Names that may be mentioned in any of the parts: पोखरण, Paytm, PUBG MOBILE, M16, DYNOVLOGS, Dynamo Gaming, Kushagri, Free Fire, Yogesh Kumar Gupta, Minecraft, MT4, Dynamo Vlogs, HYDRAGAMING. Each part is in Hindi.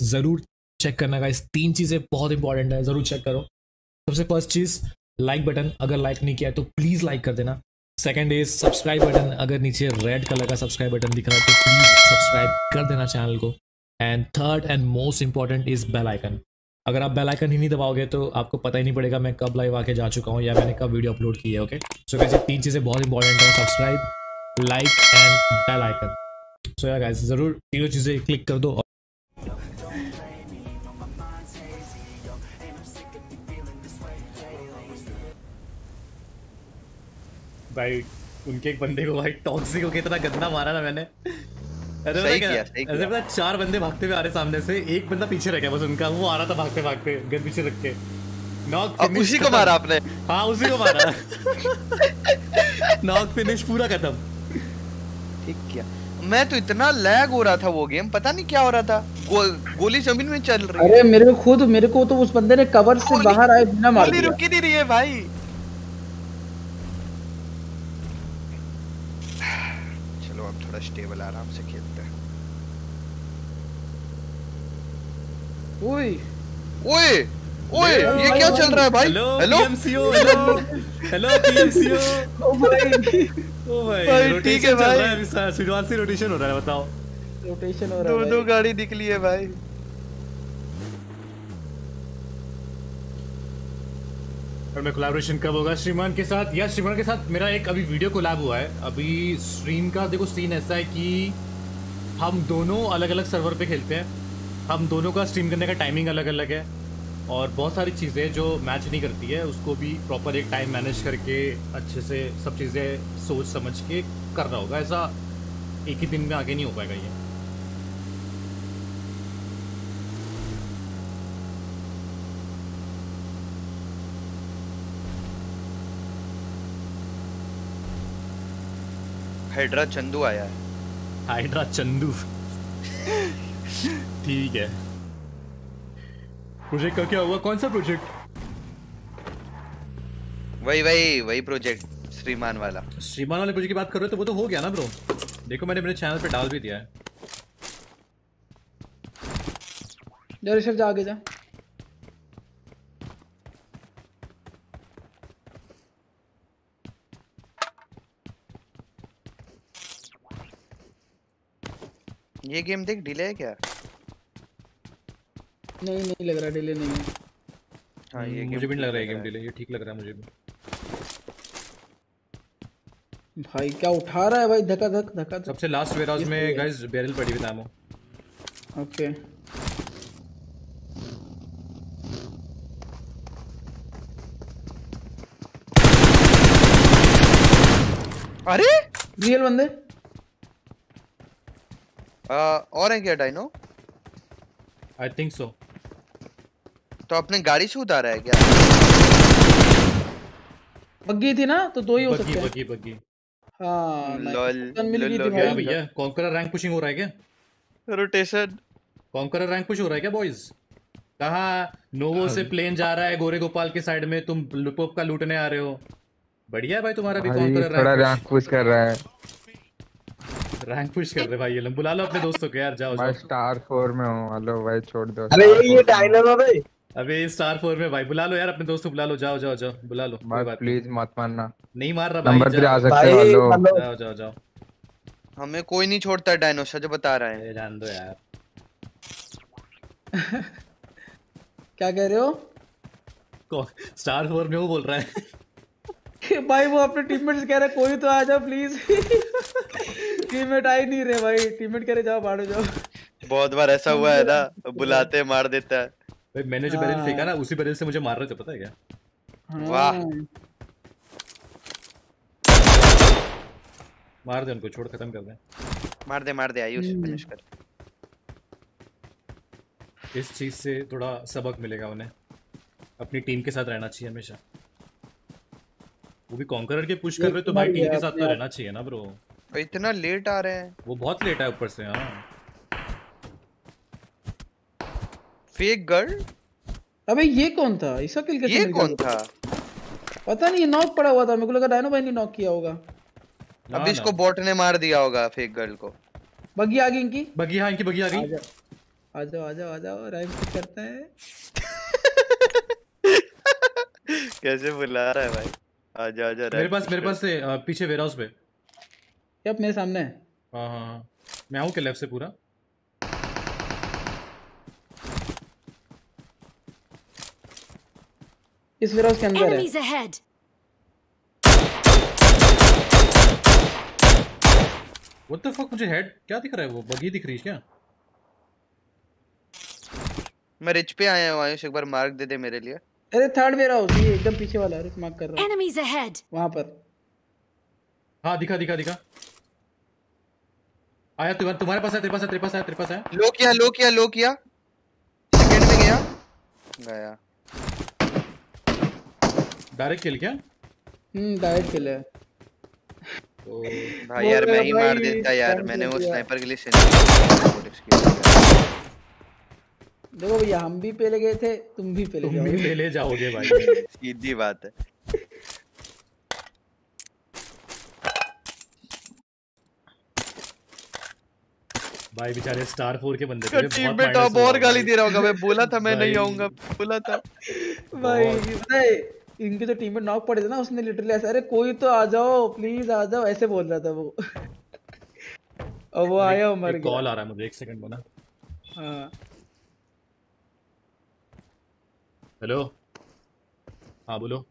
ज़रूर चेक करना गाइस, तीन चीज़ें बहुत इंपॉर्टेंट है, ज़रूर चेक करो। सबसे फर्स्ट चीज़ लाइक बटन, अगर लाइक नहीं किया है तो प्लीज़ लाइक कर देना। सेकेंड इज सब्सक्राइब बटन, अगर नीचे रेड कलर का सब्सक्राइब बटन दिख रहा है तो प्लीज़ सब्सक्राइब कर देना चैनल को। And third and most important is bell icon, अगर आप बेल आइकन ही नहीं दबाओगे तो आपको पता ही नहीं पड़ेगा मैं कब लाइव आके जा चुका हूँ या मैंने कब वीडियो अपलोड की है। ओके सो गाइस ये तीन चीज़ें बहुत इंपॉर्टेंट हैं, subscribe, like and bell icon. So यार गाइस ज़रूर तीनों चीज़ें क्लिक कर दो। भाई उनके एक बंदे को भाई टॉक्सिक को कितना गंदा मारा ना मैंने, ऐसे पता चार बंदे भागते हुए आ रहे सामने से, एक बंदा पीछे रह गया बस उनका, वो आ रहा था भागते भागते गन पीछे रख के, नॉक उसी को मारा आपने। हाँ उसी को मारा नॉक फिनिश पूरा खत्म। ठीक किया, मैं तो इतना लैग हो रहा था वो गेम, पता नहीं क्या हो रहा था, गोली जमीन में चल रही। अरे मेरे को तो उस बंदे ने कवर से बाहर आए बिना मार दिया, रुक ही नहीं रही है भाई। स्टेबल आराम से खेलता है। ओए ओए ओए ये क्या चल रहा है भाई? Hello PMCO, hello PMCO. ओ भाई ठीक है भाई, शुरुआत से रोटेशन हो रहा है, बताओ रोटेशन हो रहा है, दो गाड़ी निकली है भाई। और मैं कोलैबोरेशन कब होगा श्रीमान के साथ? या श्रीमान के साथ मेरा एक अभी वीडियो कोलैब हुआ है। अभी स्ट्रीम का देखो सीन ऐसा है कि हम दोनों अलग अलग सर्वर पे खेलते हैं, हम दोनों का स्ट्रीम करने का टाइमिंग अलग अलग है और बहुत सारी चीज़ें जो मैच नहीं करती है उसको भी प्रॉपर एक टाइम मैनेज करके अच्छे से सब चीज़ें सोच समझ के करना होगा, ऐसा एक ही दिन में आगे नहीं हो पाएगा ये। हाइड्रा चंदू आया है, हाइड्रा चंदू ठीक है। प्रोजेक्ट का क्या हुआ? कौन सा प्रोजेक्ट? वही वही वही प्रोजेक्ट श्रीमान वाले प्रोजेक्ट की बात कर रहे हो तो वो तो हो गया ना ब्रो, देखो मैंने मेरे चैनल पे डाल भी दिया है। जा ऋषभ जा आगे जा, ये गेम देख डिले है क्या? नहीं नहीं लग रहा डिले नहीं है। हाँ ये मुझे भी लग रहा है गेम डिले, ये ठीक लग रहा है मुझे भी। भाई क्या उठा रहा है भाई, धक्का धक धक्का। सबसे लास्ट वेयरहाउस में गाइस बैरल पड़ी हुई डामो। ओके अरे रियल बंदे और है क्या डायनो? I think so. तो आपने गाड़ी से उतारा है क्या? बग्गी थी ना तो दो ही हो सकते हैं। बग्गी बग्गी हाँ लॉल भैया। कॉन्करर रैंक पुशिंग हो रहा है क्या? रोटेशन कॉन्करर रैंक पुश हो रहा है क्या बॉयज? कहा नोवो से प्लेन जा रहा है गोरे गोपाल के साइड में, तुम लुपोप का लूटने आ रहे हो। बढ़िया भाई तुम्हारा भी कॉन्करर रैंक पुश कर रहा है, रैंक पुश कर रहे भाई। ये बुला लो अपने दोस्तों को यार, जाओ मैं स्टार 4 में हूं। हेलो भाई छोड़ दो। अरे ये डायनामो भाई, अबे स्टार 4 में भाई बुला लो यार अपने दोस्तों, बुला लो जाओ जाओ जाओ बुला लो भाई, प्लीज मत मारना। नहीं मार रहा भाई, नंबर पे आ सकते हो। हेलो जाओ जाओ जाओ, हमें कोई नहीं छोड़ता डायनो सच बता रहा है। जान दो यार क्या कह रहे हो? स्टार 4 में वो बोल रहा है भाई, वो अपने टीममेट्स कह रहे कोई तो आ जाओ प्लीज टीममेट आ ही नहीं रहे भाई, टीममेट कह रहे जाओ बाड़ो जाओ। बहुत बार ऐसा हुआ है ना, बुलाते मार देता है भाई। मैंने जो बैरल फेंका ना उसी बैरल से मुझे मार रहे थे, पता है क्या? वाह मार दे उनको, छोड़ खत्म कर दे, मार दे आयुष फिनिश कर। इस चीज से थोड़ा सबक मिलेगा उन्हें, अपनी टीम के साथ रहना चाहिए हमेशा। वो भी कॉन्करर के पुश कर रहे तो भाई टीम के साथ तो रहना चाहिए ना ब्रो। इतना लेट आ रहे हैं वो, बहुत लेट है ऊपर से। हाँ फेक गर्ल, अबे ये कौन था? इसका किल कैसे? ये कौन था पता नहीं, नॉक पड़ा हुआ था, मेरे को लगा डायनो भाई ने नॉक किया होगा। अब इसको बॉट ने मार दिया होगा फेक गर्ल को। बग्गी आ गई इनकी, बग्गी आ गई। आजाओ राइम करते हैं। कैसे बुला रहा है भाई, आजा मेरे पास से पीछे वेयरहाउस पे। क्या मेरे सामने है? हाँ, मैं आऊँ के लेफ्ट से पूरा। इस वेयरहाउस के अंदर है। What the fuck, मुझे हेड क्या दिख रहा है? वो बगी दिख रही है क्या? मैं रिच पे आया हूं, एक बार मार्क दे दे मेरे लिए। अरे थर्ड वेयरहाउस, ये एकदम पीछे वाला है, मार्क कर रहा हूं। Enemies ahead। वहां पर। हां दिखा। आया तुम्हारे पास है, तेरे पास है। लो किया। सेकंड में गया। डायरेक्ट किल क्या? डायरेक्ट किल है। ओ भाई यार मैं ही मार देता यार, मैंने वो स्नाइपर के लिए सेंड। देखो भैया हम भी पहले गए थे, तुम भी पहले जाओगे भाई। सीधी बात है। भाई बेचारे स्टार 4 के बंदे थे, टीम में टॉप और गाली दे रहा होगा। मैं बोला था मैं नहीं आऊंगा, बोला था भाई। पता है इनकी तो टीम में नॉक पड़े थे ना, उसने लिटरली ऐसे अरे कोई तो आ जाओ प्लीज आ जाओ ऐसे बोल रहा था वो। और वो आया मर गया। कॉल आ रहा है मुझे, एक सेकंड बोला। हां हेलो, हाँ बोलो।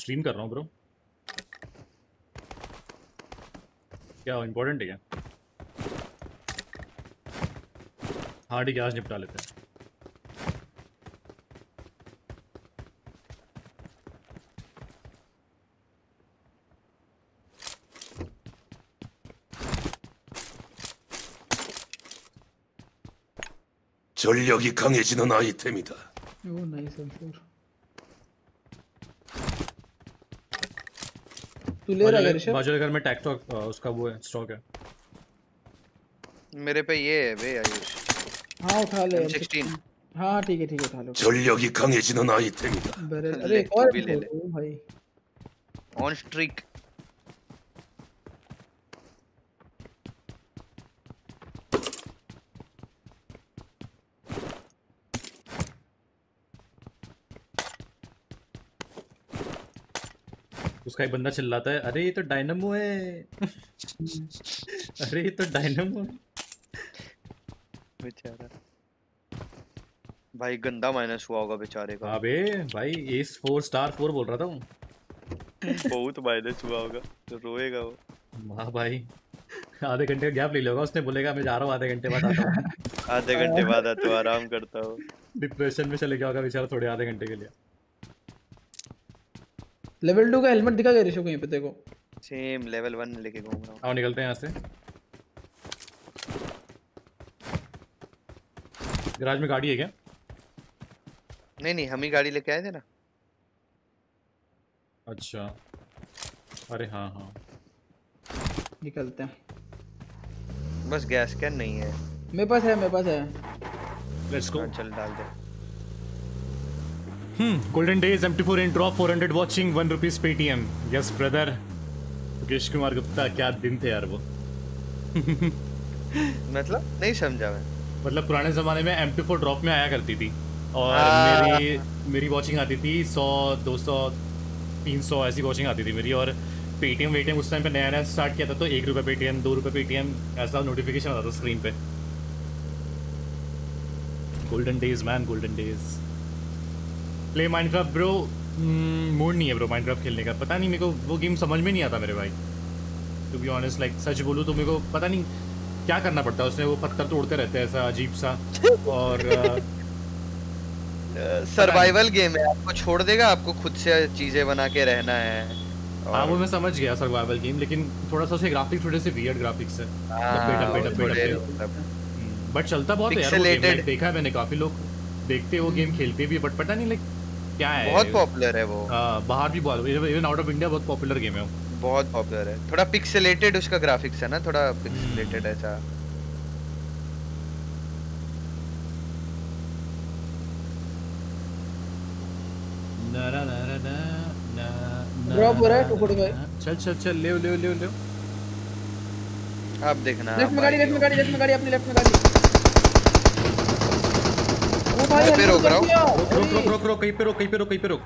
स्ट्रीम कर रहा हूँ ब्रो, क्या इम्पोर्टेंट है क्या? हाँ ठीक है, आज निपटा लेते हैं। 전력이 강해지는 아이템이다. 이거 나이스 선수. तू ले रहा है ऋषभ? बाजू घर में टैक टॉक उसका वो है, स्टॉक है। मेरे पे ये है बे आयुष। हां उठा ले। M16। हां ठीक है उठा लो। 전력이 강해지는 아이템이다. अरे और भी ले ले भाई। On streak. उसका एक बंदा चिल्लाता है अरे ये तो डायनामो है। अरे ये तो डायनामो बेचारा भाई, गंदा माइनस हुआ होगा बेचारे का। अबे भाई एस 4 स्टार 4 बोल रहा था वो। बहुत माइनस हुआ होगा तो रोएगा वो। हां भाई आधे घंटे का गैप ले लेगा, उसने बोलेगा मैं जा रहा हूं आधे घंटे बाद आता हूं। आधे घंटे बाद आता तो आराम करता हूं। डिप्रेशन में चले गया होगा बेचारा थोड़े आधे घंटे के लिए। लेवल 2 का हेलमेट दिखा गया ऋषभ कहीं पे तेरे को? सेम लेवल 1 लेके घूम रहा हूं। आओ निकलते हैं यहां से। गैराज में गाड़ी है क्या? नहीं हम ही गाड़ी लेके आए थे ना। अच्छा अरे हाँ निकलते हैं। बस गैस कैन नहीं है मेरे पास है। लेट्स गो, चल डाल दे। Golden days MT4 in drop 400 watching 1 rupees Paytm. Yes brother. Yogesh Kumar Gupta क्या दिन थे यार वो। मतलब नहीं समझा मैं। मतलब पुराने जमाने में MT4 drop में आया करती थी और मेरी watching आती थी 100, 200, 300 ऐसी watching आती थी मेरी। और Paytm वेटीएम उस टाइम पे नया स्टार्ट किया था तो 1 रुपये Paytm 2 रुपये Paytm ऐसा नोटिफिकेशन आता था स्क्रीन पे। Golden days man, golden days. Play Minecraft bro, mood नहीं है ब्रो माइनक्राफ्ट खेलने का। पता नहीं मेरे को वो गेम समझ में नहीं आता मेरे भाई, टू बी ऑनेस्ट। लाइक सच बोलूँ तो मेरे को पता नहीं क्या करना पड़ता है उसमें। वो पत्थर तोड़ते रहते हैं ऐसा अजीब सा। और सर्वाइवल गेम है, आपको छोड़ देगा, आपको खुद से चीज़ें बना के रहना है। हाँ वो मैं समझ गया सर्वाइवल गेम, लेकिन थोड़ा सा उसके ग्राफिक्स थोड़े से वियर्ड ग्राफिक्स है। बट चलता बहुत है, देखा है मैंने, काफ़ी लोग देखते वो गेम खेलते भी, बट पता नहीं लाइक क्या है। बहुत पॉपुलर है वो, बाहर भी बहुत, इवन आउट ऑफ इंडिया बहुत पॉपुलर गेम है वो। बहुत पॉपुलर है, थोड़ा पिक्सेलेटेड उसका ग्राफिक्स है ना, थोड़ा पिक्सेलेटेड ऐसा। ना ना ना ना ना ड्रॉप हो रहा है टुकड़े में। चल ले अब देखना लेफ्ट में गाड़ी अपने लेफ्ट में गाड़ी। ओ भाई पे रोक रहा हूं, रुक कहीं पे रोक।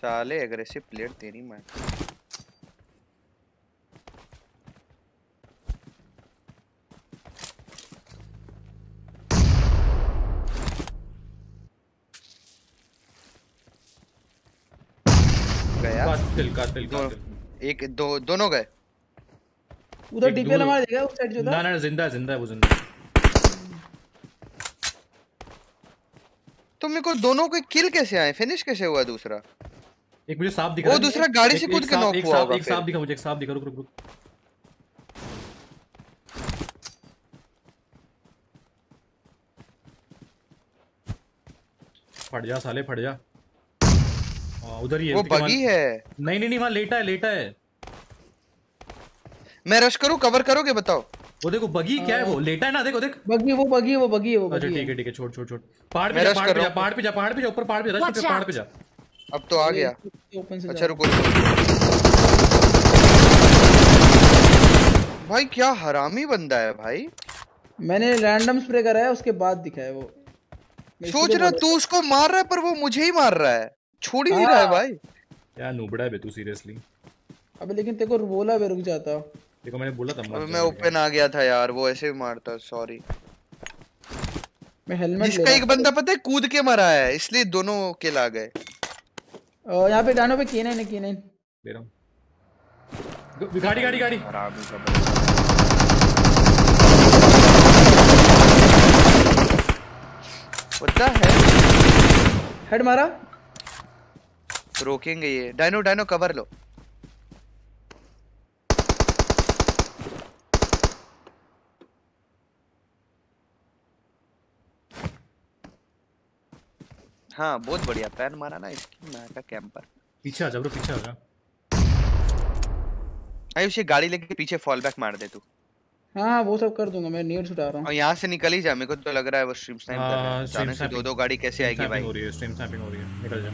साले एग्रेसिव प्लेयर तेरी मां। कातिल। एक दो दोनों गए उधर डीपीएल हमारे देगा उस साइड जो था। ना जिंदा है वो। तुम मेरे को दोनों को किल कैसे आए, फिनिश कैसे हुआ? दूसरा एक मुझे सांप दिखा, वो दूसरा गाड़ी से कूद के नॉक हुआ। एक सांप दिखा मुझे। रुक। फट जा साले, फट जा। उधर ही है वो बगी है। नहीं वहां लेटा है। मैं रश करूं, कवर करोगे बताओ? वो देखो बगी क्या है, वो लेटा है ना। देखो बगी है वो। अच्छा ठीक है छोड़। पहाड़ पे जा ऊपर पहाड़ पे जा। अब तो आ गया। अच्छा रुको भाई, क्या हरामी बंदा है भाई। मैंने रैंडम स्प्रे कराया उसके बाद दिखा है वो। सोच रहा तू उसको मार रहा है पर वो मुझे ही मार रहा है, छोड़ ही नहीं रहा है भाई। क्या नूबड़ा है बे तू सीरियसली। अबे लेकिन तेरे को बोला बे रुक जाता। देखो मैंने बोला था मैं ओपन आ गया था यार, वो ऐसे भी मारता। सॉरी मैं हेलमेट इसका एक बंदा पता है कूद के मरा है, इसलिए दोनों किल आ गए। यहां पे डायनो पे K9 ले रहा हूं। गाड़ी पता है। हेड मारा, रोकेंगे ये। डायनो कवर लो। हाँ बहुत बढ़िया पैन मारा ना इसकी। मैं का कैंपर पीछे आ जा। आई उसे गाड़ी लेके पीछे फॉल बैक मार दे तू। हाँ वो सब कर दूंगा मैं, नीड्स उठा रहा हूँ। और यहाँ से निकल ही जा, मेरे को तो लग रहा है वो स्ट्रीम स्नाइप कर रहा है। जाने से दो गाड़ी कैसे आएगी भाई। स्ट्रीम स्नाइपिंग हो रही है। निकल जा,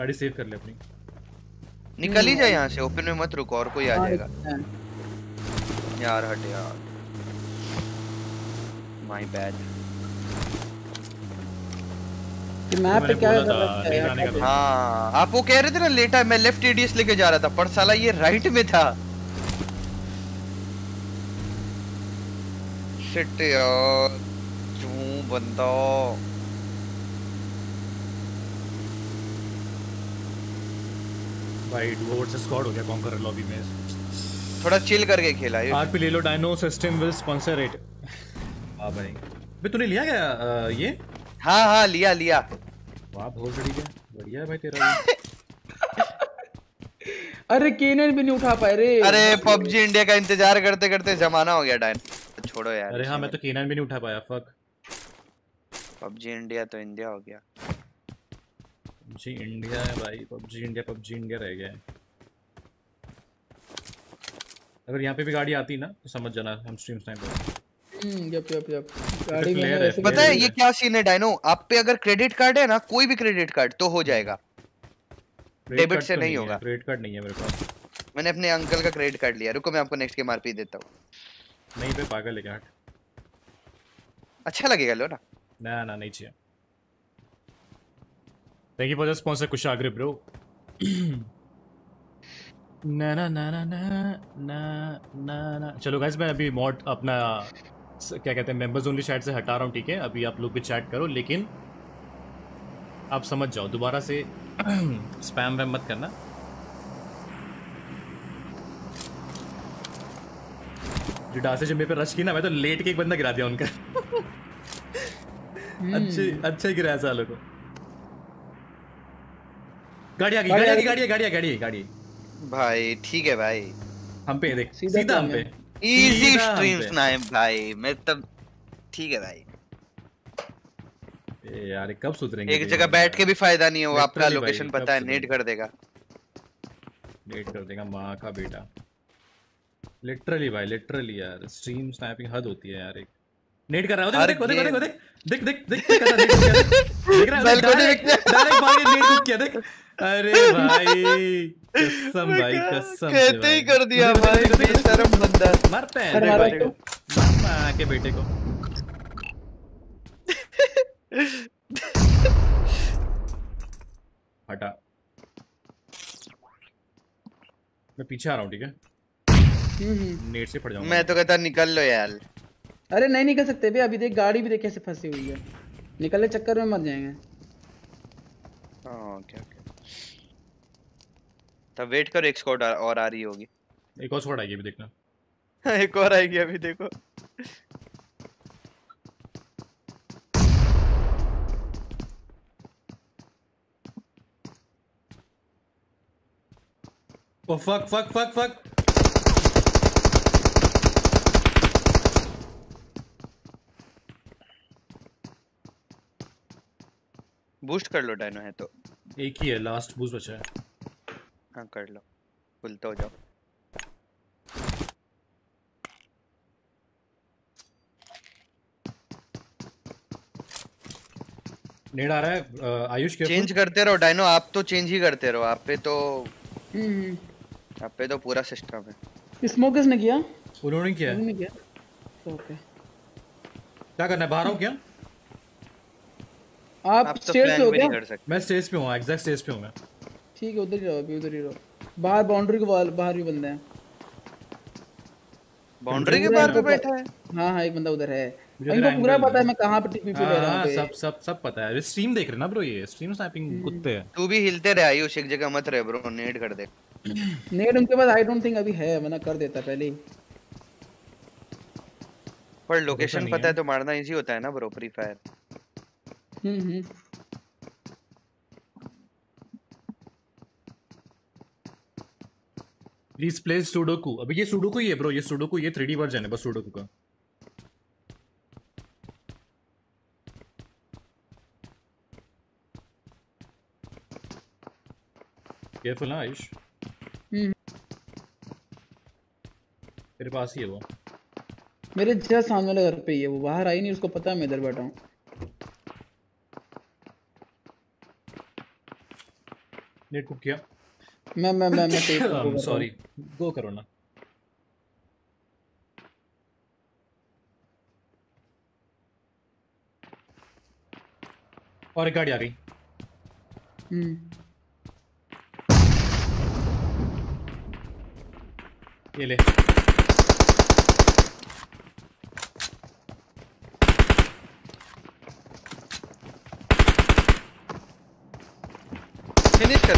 गाड़ी सेव कर ले अपनी, निकल ही जा यहाँ से। ओपन में मत रुको, और कोई आ जाएगा यार। हट यार, माय बैड। मैप पे क्या है? हाँ आप वो कह रहे थे ना लेटा है, मैं लेफ्ट एडीएस लेके जा रहा था पर साला ये राइट में था। शिट यार, क्यों बंदा। भाई डुओवर्स स्क्वाड हो गया कॉन्करर लॉबी में। थोड़ा चिल करके खेला ये। आरपी ले लो, Dyno system will sponsor it. वाह भाई, बे तूने लिया क्या ये? हां लिया। वाह बहुत बढ़िया है भाई तेरा। अरे K9 भी नहीं उठा पाए रे। अरे PUBG इंडिया का इंतजार करते करते जमाना हो गया डायनो। छोड़ो यार। अरे हां मैं तो K9 भी नहीं उठा पाया। फक PUBG इंडिया तो इंडिया हो गया जी। इंडिया है भाई, PUBG इंडिया रह गया है। अगर यहाँ पे भी गाड़ी आती ना तो समझ जाना हम स्ट्रीम स्नाइप कर रहे हैं। जब गाड़ी में पता है ये क्या सीन है डायनो, आप पे अगर क्रेडिट कार्ड है ना, कोई भी क्रेडिट कार्ड तो हो जाएगा, डेबिट से नहीं होगा। क्रेडिट कार्ड नहीं है मेरे पास, मैंने अपने अंकल का क्रेडिट कार्ड लिया। रुको मैं आपको नेक्स्ट गेम आरपी देता हूँ। नहीं पे पागल लेके हट, अच्छा लगेगा। लो ना ना नहीं चाहिए। Thank you for the sponsor Kushagri bro. ना। चलो गाइस मैं अभी मॉड अपना क्या कहते हैं मेंबर्स ओनली चैट से हटा रहा हूँ, ठीक है? अभी आप लोग भी चैट करो लेकिन आप समझ जाओ, दोबारा से स्पैम वैम मत करना। जो डांसे जिम्मे पे रश की ना, मैं तो लेट के एक बंदा गिरा दिया उनका। अच्छे गिराया सालों को। गाड़ी आ गई भाई। ठीक है भाई, हम पे देख सीधा हम पे इजी स्ट्रीम स्नाइप भाई। मैं तब ठीक है भाई। ए यार कब सुधरेंगे? एक जगह बैठ के भी फायदा नहीं है। वो आपका लोकेशन पता है, नेट कर देगा मां का बेटा। लिटरली भाई लिटरली यार स्ट्रीम स्नैपिंग हद होती है यार। एक नेट कर रहा है देख देख देख देख देख देख देख कर रहा है देख रहा है डायरेक्ट भाई नेट कुक किया देख। अरे भाई कसम कहते ही कर दिया भाई बेशरम बंदा। मारते हैं रे भाई को मामा के बेटे को। हटा मैं पीछे आ रहा हूँ ठीक है नेट से फट जाऊंगा। मैं तो कहता निकल लो यार। अरे नहीं निकल सकते भी अभी देख गाड़ी भी देख कैसे फंसी हुई है निकलने चक्कर में मर जाएंगे। ओके ओके तब वेट करो एक स्क्वाड और आ रही होगी। एक और स्क्वाड आएगी अभी देखना। एक और आएगी अभी देखो। Oh fuck fuck fuck fuck boost कर लो डायनो है तो एक ही है लास्ट बूस्ट बचा है। हाँ कर लो फुल तो हो जाओ। नेड आ रहा है आयुष के चेंज करते रहो डायनो आप तो चेंज ही करते रहो। आप पे तो पूरा सिस्टम है। स्मोकर्स ने किया उन्होंने किया ओके क्या करना है बाहर आओ क्या आप स्टेज पे हो क्या? मैं स्टेज पे हूं एग्जैक्ट स्टेज पे हूं मैं। ठीक है उधर ही रहो अभी उधर ही रहो। बाहर बाउंड्री के बाहर भी बंदे हैं। बाउंड्री के बाहर पे बैठा है। हां हां एक बंदा उधर है। इनको पूरा पता है मैं कहां पे टीपी पे ले रहा हूं। सब सब सब पता है। स्ट्रीम देख रहे ना ब्रो ये स्ट्रीम स्नैपिंग कुत्ते हैं। तू भी हिलते रह आयुष एक जगह मत रह ब्रो नेड कर दे। नेड उनके पास आई डोंट थिंक अभी है वरना कर देता पहले ही। पर लोकेशन पता है तो मारना इजी होता है ना bro free Fire. Please play sudoku. अबे ये सुडोकू ही है ब्रो ये सुडोकू ये 3D वर्जन है बस सुडोकू का। केयरफुल ना आयुष तेरे पास ही है वो मेरे जस्ट सामने वाले घर पे ही है वो बाहर आई नहीं उसको पता है मैं इधर बैठा हूँ। नेट कुक किया मैं टेप सॉरी गो करो ना। और एक गाड़ी आ गई। ये ले फिनिश कर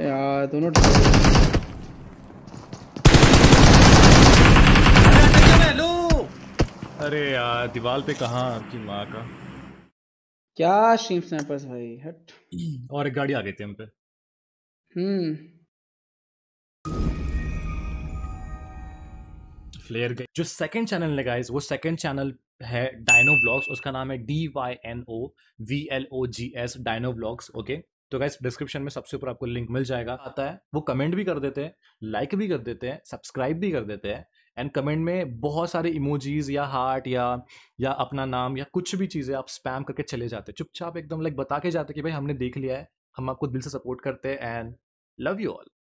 यार दोनों। अरे यार दीवार पे कहां आपकी माँ का क्या स्ट्रीम स्नैपर्स भाई हट। और एक गाड़ी आ गई थी हम पे। फ्लेयर गई। जो सेकंड चैनल है गाइस वो सेकंड चैनल है डायनो व्लॉग्स उसका नाम है DYNOVLOGS डायनो व्लॉग्स ओके। तो गाइस डिस्क्रिप्शन में सबसे ऊपर आपको लिंक मिल जाएगा आता है। वो कमेंट भी कर देते हैं लाइक भी कर देते हैं सब्सक्राइब भी कर देते हैं एंड कमेंट में बहुत सारे इमोजीज या हार्ट या अपना नाम या कुछ भी चीज़ें आप स्पैम करके चले जाते चुपचाप एकदम लाइक बता के जाते कि भाई हमने देख लिया है हम आपको दिल से सपोर्ट करते हैं एंड लव यू ऑल।